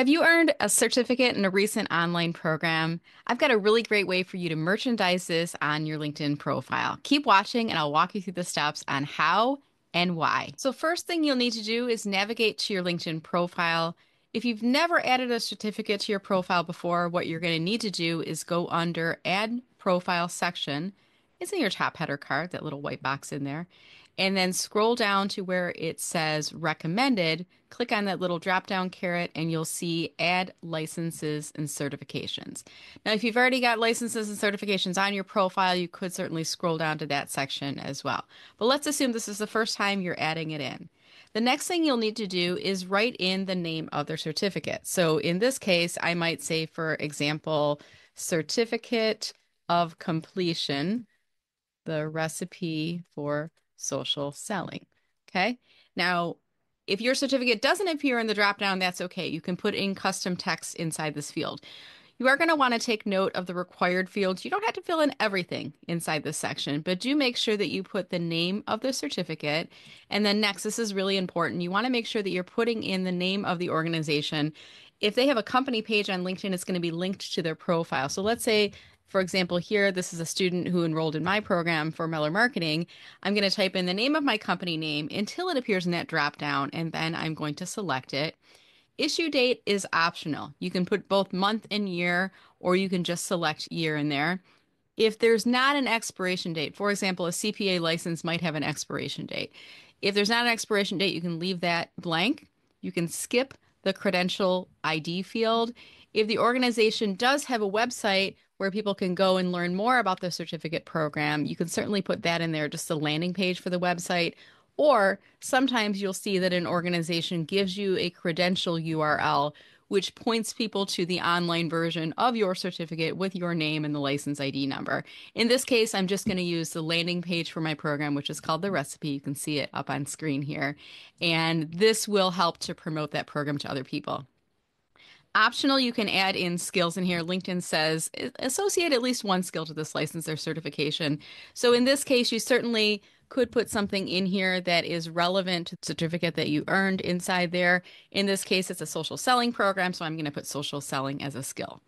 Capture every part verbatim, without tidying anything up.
Have you earned a certificate in a recent online program? I've got a really great way for you to merchandise this on your LinkedIn profile. Keep watching and I'll walk you through the steps on how and why. So first thing you'll need to do is navigate to your LinkedIn profile. If you've never added a certificate to your profile before, what you're going to need to do is go under Add Profile section. It's in your top header card, that little white box in there. And then scroll down to where it says recommended, click on that little drop down carrot and you'll see add licenses and certifications. Now, if you've already got licenses and certifications on your profile, you could certainly scroll down to that section as well. But let's assume this is the first time you're adding it in. The next thing you'll need to do is write in the name of their certificate. So in this case, I might say, for example, Certificate of Completion, The Recipe for Social Selling. Okay. Now, if your certificate doesn't appear in the dropdown, that's okay. You can put in custom text inside this field. You are going to want to take note of the required fields. You don't have to fill in everything inside this section, but do make sure that you put the name of the certificate. And then next, this is really important. You want to make sure that you're putting in the name of the organization. If they have a company page on LinkedIn, it's going to be linked to their profile. So let's say, for example, here, this is a student who enrolled in my program for Meller Marketing. I'm going to type in the name of my company name until it appears in that dropdown, and then I'm going to select it. Issue date is optional. You can put both month and year, or you can just select year in there. If there's not an expiration date, for example, a C P A license might have an expiration date. If there's not an expiration date, you can leave that blank. You can skip the credential I D field. If the organization does have a website where people can go and learn more about the certificate program, you can certainly put that in there, just the landing page for the website. Or sometimes you'll see that an organization gives you a credential U R L, which points people to the online version of your certificate with your name and the license I D number. In this case, I'm just going to use the landing page for my program, which is called The Recipe. You can see it up on screen here. And this will help to promote that program to other people. Optional, you can add in skills in here. LinkedIn says associate at least one skill to this license or certification. So in this case, you certainly could put something in here that is relevant to the certificate that you earned inside there. In this case, it's a social selling program, so I'm going to put social selling as a skill.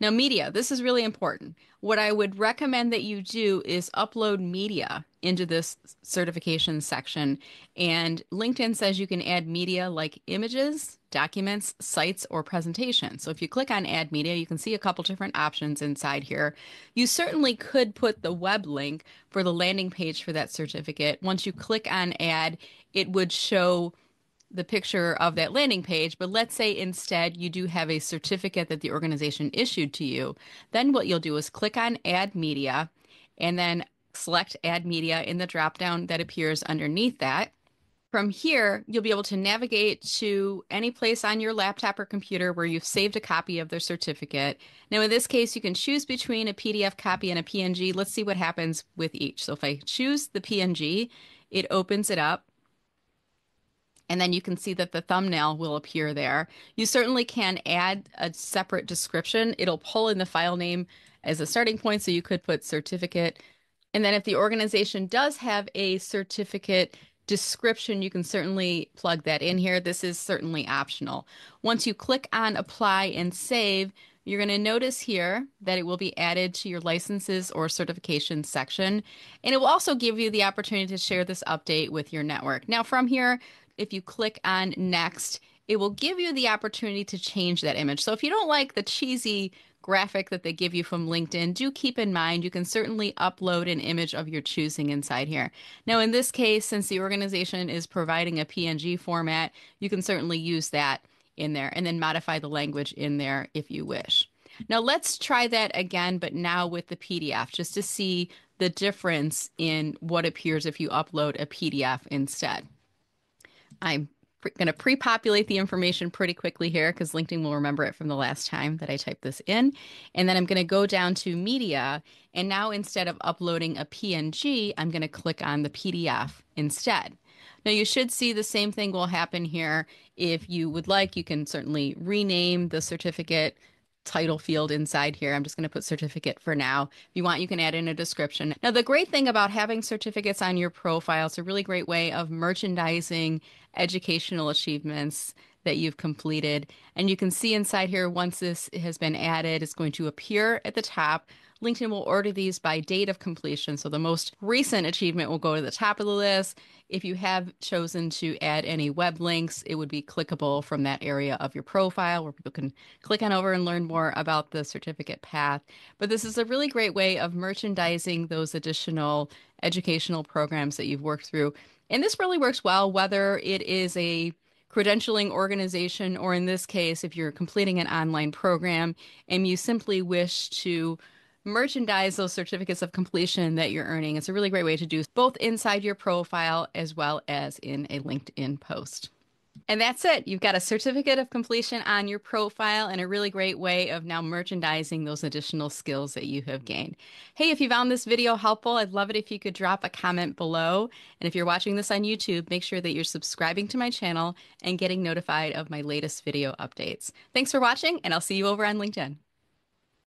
Now, media, this is really important. What I would recommend that you do is upload media into this certification section. And LinkedIn says you can add media like images, documents, sites, or presentations. So if you click on add media, you can see a couple different options inside here. You certainly could put the web link for the landing page for that certificate. Once you click on add, it would show the picture of that landing page. But let's say instead you do have a certificate that the organization issued to you. Then what you'll do is click on add media and then select add media in the dropdown that appears underneath that. From here, you'll be able to navigate to any place on your laptop or computer where you've saved a copy of their certificate. Now, in this case, you can choose between a P D F copy and a P N G. Let's see what happens with each. So if I choose the P N G, it opens it up. And then you can see that the thumbnail will appear there. You certainly can add a separate description. It'll pull in the file name as a starting point, so you could put certificate. And then if the organization does have a certificate description, you can certainly plug that in here. This is certainly optional. Once you click on apply and save, you're going to notice here that it will be added to your licenses or certification section. And it will also give you the opportunity to share this update with your network. Now from here, if you click on next, it will give you the opportunity to change that image. So if you don't like the cheesy graphic that they give you from LinkedIn, do keep in mind you can certainly upload an image of your choosing inside here. Now, in this case, since the organization is providing a P N G format, you can certainly use that in there and then modify the language in there if you wish. Now, let's try that again, but now with the P D F, just to see the difference in what appears if you upload a P D F instead. I'm going to pre-populate the information pretty quickly here because LinkedIn will remember it from the last time that I typed this in. And then I'm going to go down to media. And now instead of uploading a P N G, I'm going to click on the P D F instead. Now you should see the same thing will happen here. If you would like, you can certainly rename the certificate title field inside here. I'm just going to put certificate for now. If you want, you can add in a description. Now, the great thing about having certificates on your profile, it's a really great way of merchandising educational achievements that you've completed. And you can see inside here, once this has been added, it's going to appear at the top. LinkedIn will order these by date of completion. So the most recent achievement will go to the top of the list. If you have chosen to add any web links, it would be clickable from that area of your profile where people can click on over and learn more about the certificate path. But this is a really great way of merchandising those additional educational programs that you've worked through. And this really works well, whether it is a credentialing organization, or in this case, if you're completing an online program and you simply wish to merchandise those certificates of completion that you're earning. It's a really great way to do both inside your profile as well as in a LinkedIn post. And that's it. You've got a certificate of completion on your profile and a really great way of now merchandising those additional skills that you have gained. Hey, if you found this video helpful, I'd love it if you could drop a comment below. And if you're watching this on YouTube, make sure that you're subscribing to my channel and getting notified of my latest video updates. Thanks for watching, and I'll see you over on LinkedIn.